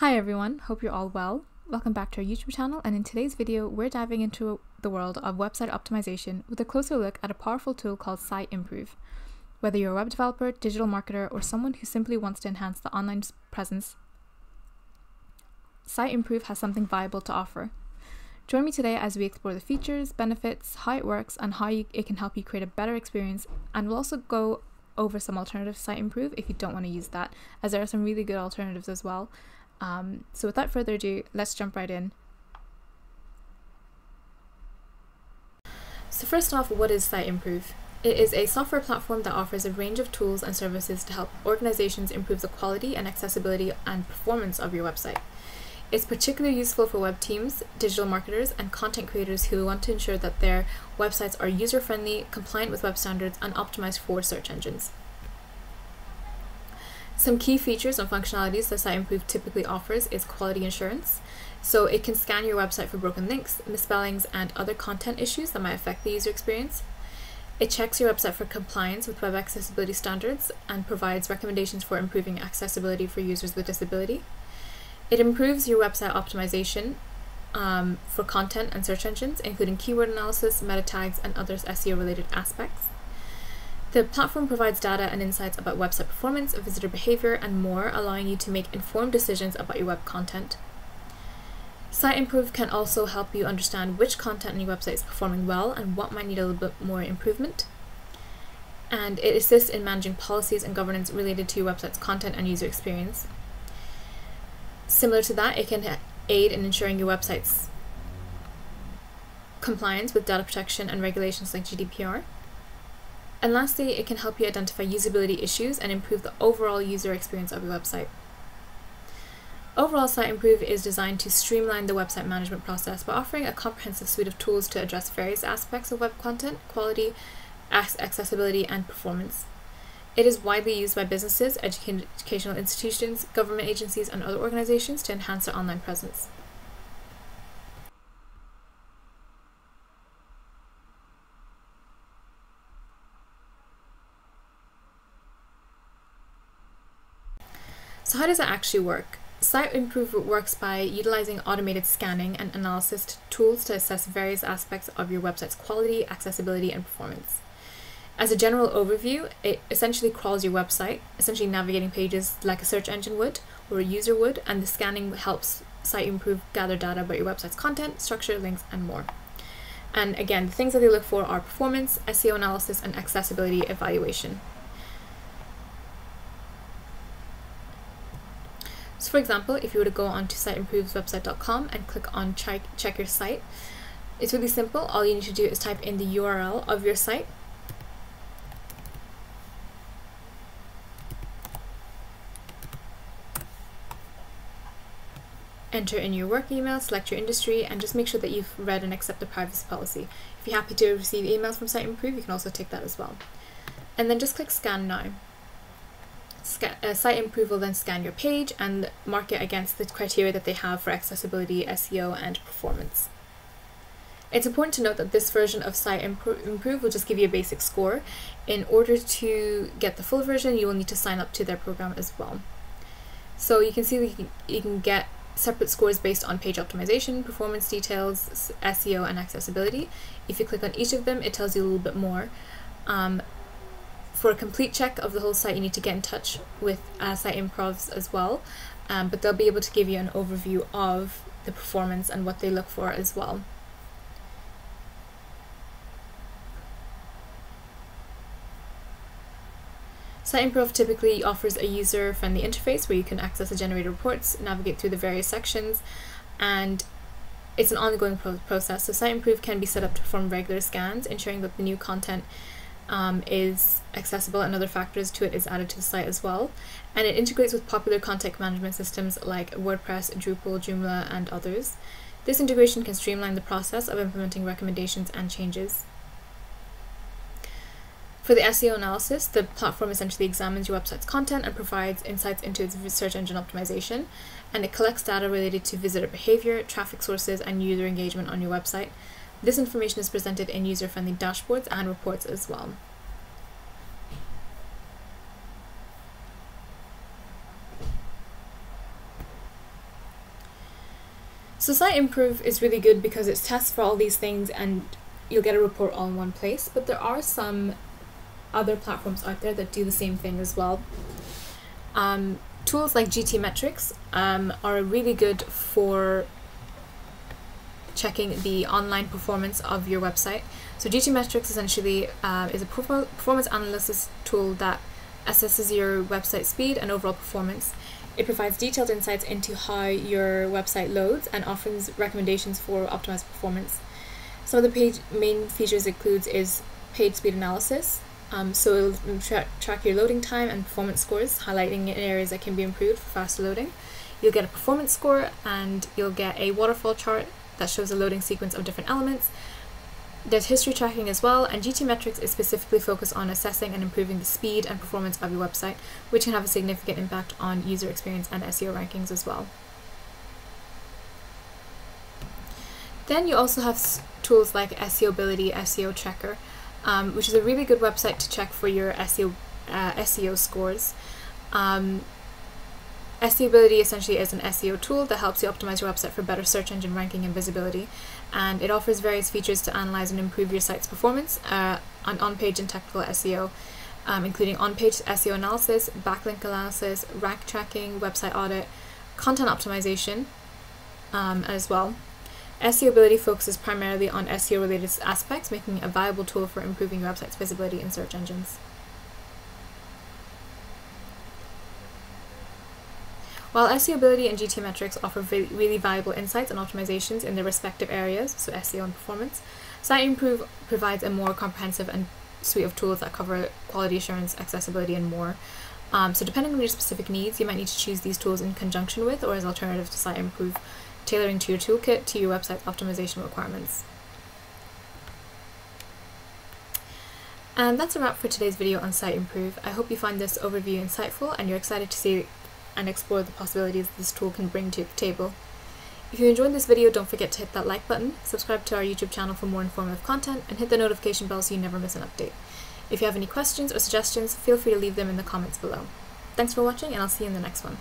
Hi everyone, hope you're all well. Welcome back to our YouTube channel, and in today's video we're diving into the world of website optimization with a closer look at a powerful tool called SiteImprove. Whether you're a web developer, digital marketer, or someone who simply wants to enhance the online presence, SiteImprove has something viable to offer. Join me today as we explore the features, benefits, how it works, and how it can help you create a better experience, and we'll also go over some alternatives to SiteImprove if you don't want to use that, as there are some really good alternatives as well. So without further ado, let's jump right in. So first off, what is SiteImprove? It is a software platform that offers a range of tools and services to help organizations improve the quality and accessibility and performance of your website. It's particularly useful for web teams, digital marketers, and content creators who want to ensure that their websites are user-friendly, compliant with web standards, and optimized for search engines. Some key features and functionalities that SiteImprove typically offers is quality assurance. So it can scan your website for broken links, misspellings, and other content issues that might affect the user experience. It checks your website for compliance with web accessibility standards and provides recommendations for improving accessibility for users with disability. It improves your website optimization for content and search engines, including keyword analysis, meta tags, and other SEO-related aspects. The platform provides data and insights about website performance, visitor behavior, and more, allowing you to make informed decisions about your web content. SiteImprove can also help you understand which content on your website is performing well and what might need a little bit more improvement. And it assists in managing policies and governance related to your website's content and user experience. Similar to that, it can aid in ensuring your website's compliance with data protection and regulations like GDPR. And lastly, it can help you identify usability issues and improve the overall user experience of your website. Overall, SiteImprove is designed to streamline the website management process by offering a comprehensive suite of tools to address various aspects of web content, quality, accessibility, and performance. It is widely used by businesses, educational institutions, government agencies, and other organizations to enhance their online presence. So how does it actually work? SiteImprove works by utilizing automated scanning and analysis tools to assess various aspects of your website's quality, accessibility, and performance. As a general overview, it essentially crawls your website, essentially navigating pages like a search engine would or a user would, and the scanning helps SiteImprove gather data about your website's content, structure, links, and more. And again, the things that they look for are performance, SEO analysis, and accessibility evaluation. So for example, if you were to go onto siteimproves.website.com and click on check your site, it's really simple. All you need to do is type in the URL of your site. Enter in your work email, select your industry, and just make sure that you've read and accept the privacy policy. If you're happy to receive emails from SiteImprove, you can also take that as well. And then just click Scan Now. SiteImprove will then scan your page and mark it against the criteria that they have for accessibility, SEO, and performance. It's important to note that this version of SiteImprove will just give you a basic score. In order to get the full version, you will need to sign up to their program as well. So you can see that you can get separate scores based on page optimization, performance details, SEO, and accessibility. If you click on each of them, it tells you a little bit more. For a complete check of the whole site, you need to get in touch with SiteImprove as well, but they'll be able to give you an overview of the performance and what they look for as well. SiteImprove typically offers a user-friendly interface where you can access and generate reports, navigate through the various sections, and it's an ongoing process. So SiteImprove can be set up to perform regular scans, ensuring that the new content is accessible and other factors to it is added to the site as well. And it integrates with popular content management systems like WordPress, Drupal, Joomla, and others. This integration can streamline the process of implementing recommendations and changes. For the SEO analysis, the platform essentially examines your website's content and provides insights into its search engine optimization, and it collects data related to visitor behavior, traffic sources, and user engagement on your website. This information is presented in user-friendly dashboards and reports as well. So SiteImprove is really good because it tests for all these things and you'll get a report all in one place, but there are some other platforms out there that do the same thing as well. Tools like GTmetrix are really good for checking the online performance of your website. So GTmetrix essentially is a performance analysis tool that assesses your website speed and overall performance. It provides detailed insights into how your website loads and offers recommendations for optimized performance. Some of the main features it includes is page speed analysis. So it'll track your loading time and performance scores, highlighting areas that can be improved for faster loading. You'll get a performance score and you'll get a waterfall chart that shows a loading sequence of different elements. There's history tracking as well, and GTmetrix is specifically focused on assessing and improving the speed and performance of your website, which can have a significant impact on user experience and SEO rankings as well. Then you also have tools like Seobility, SEO Checker, which is a really good website to check for your SEO scores. SEObility essentially is an SEO tool that helps you optimize your website for better search engine ranking and visibility, and it offers various features to analyze and improve your site's performance on on-page and technical SEO, including on-page SEO analysis, backlink analysis, rank tracking, website audit, content optimization as well. SEObility focuses primarily on SEO-related aspects, making it a viable tool for improving your website's visibility in search engines. While SEObility and GTmetrix offer really valuable insights and optimizations in their respective areas, so SEO and performance, SiteImprove provides a more comprehensive suite of tools that cover quality assurance, accessibility, and more. So depending on your specific needs, you might need to choose these tools in conjunction with or as alternatives to SiteImprove, tailoring to your toolkit to your website's optimization requirements. And that's a wrap for today's video on SiteImprove. I hope you find this overview insightful and you're excited to see and explore the possibilities this tool can bring to your table. If you enjoyed this video, don't forget to hit that like button, subscribe to our YouTube channel for more informative content, and hit the notification bell so you never miss an update. If you have any questions or suggestions, feel free to leave them in the comments below. Thanks for watching, and I'll see you in the next one.